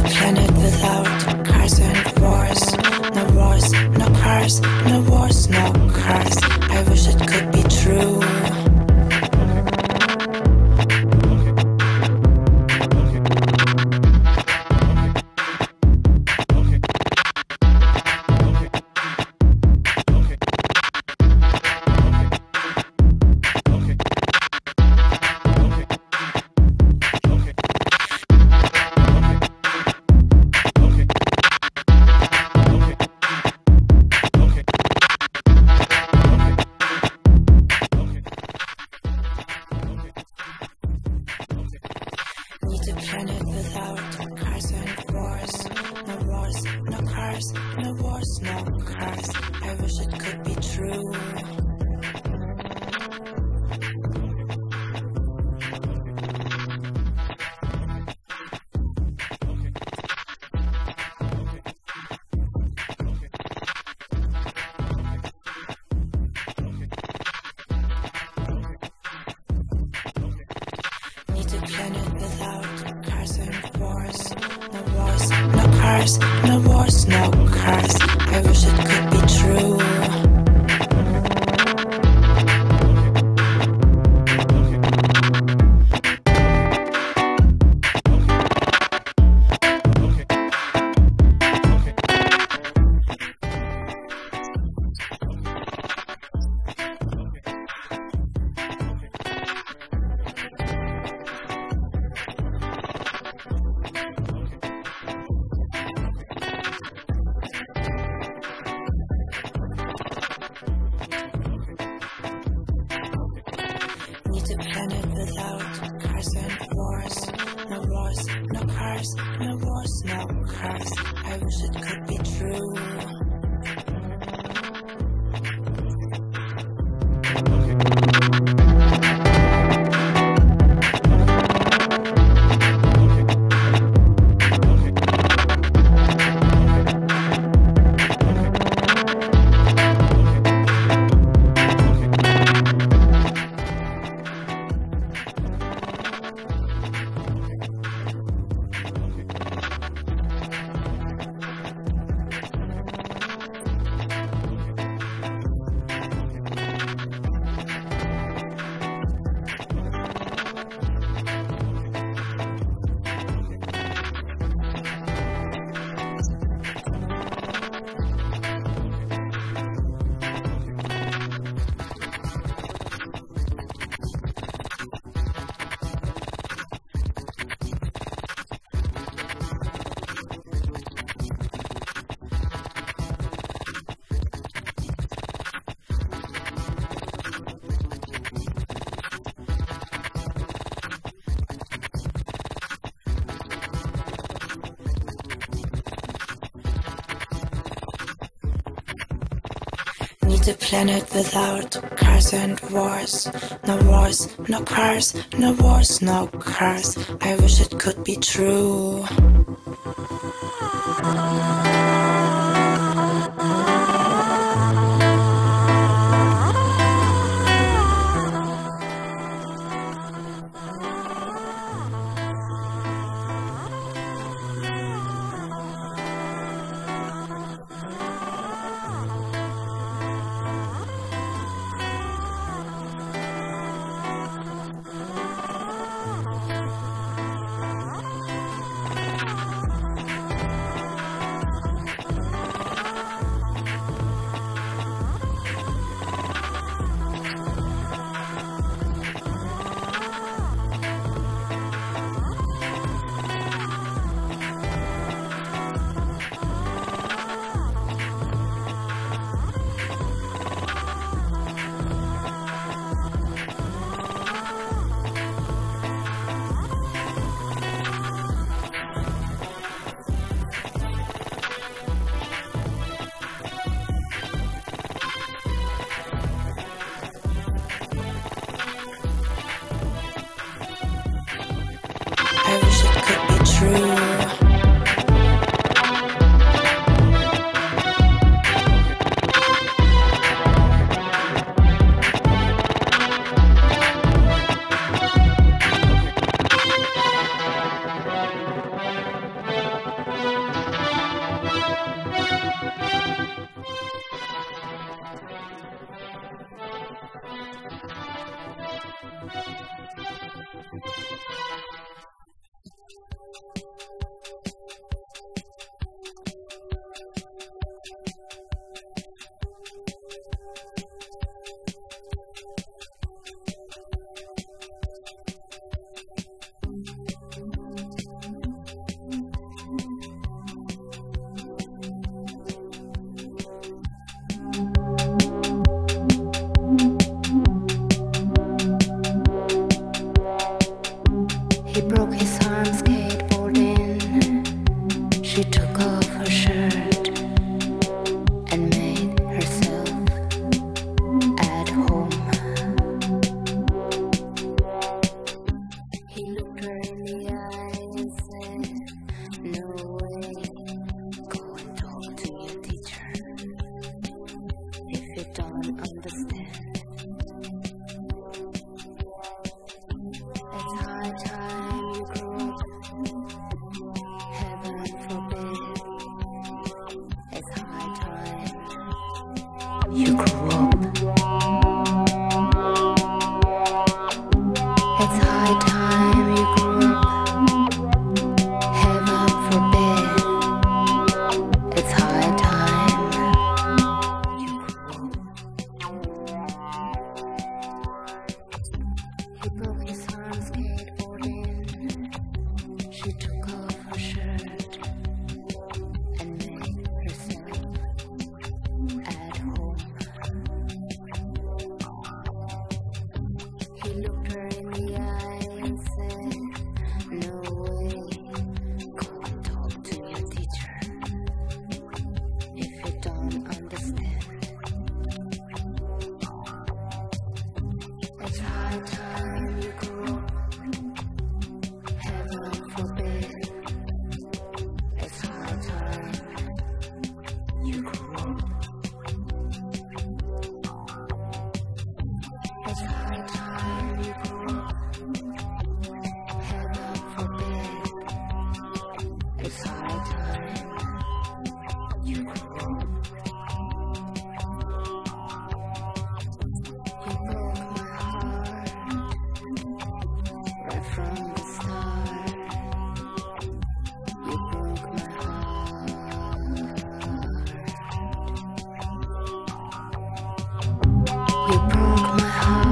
a planet without cars and wars, no cars, no wars, no cars. I wish it could be true. Planet without cars and wars, no wars, no cars, no wars, no cars. I wish it could be true. Planet without cars and wars, no wars, no cars, no wars, no cars. I wish it could be true. Planet without cars and wars, no wars, no cars, no wars, no cars. I wish it could be true. A planet without cars and wars, no wars, no cars, no wars, no cars. I wish it could be true. She took off her shirt and made herself at home. He looked her in the eye and said, "No way, go and talk to your teacher. If you don't understand, it's high time you grow up. You grew up. It's high time you grew up. Heaven forbid. It's high time you grew up." He broke his arm skateboarding. She took off her shirt. Looked her in the eye and said, "No way, go and talk to your teacher. If you don't understand, it's high time you grow up. Heaven forbid. It's high time you grow up. It's high time." It's high time you grew up. You broke my heart right from the start. You broke my heart. You broke my heart.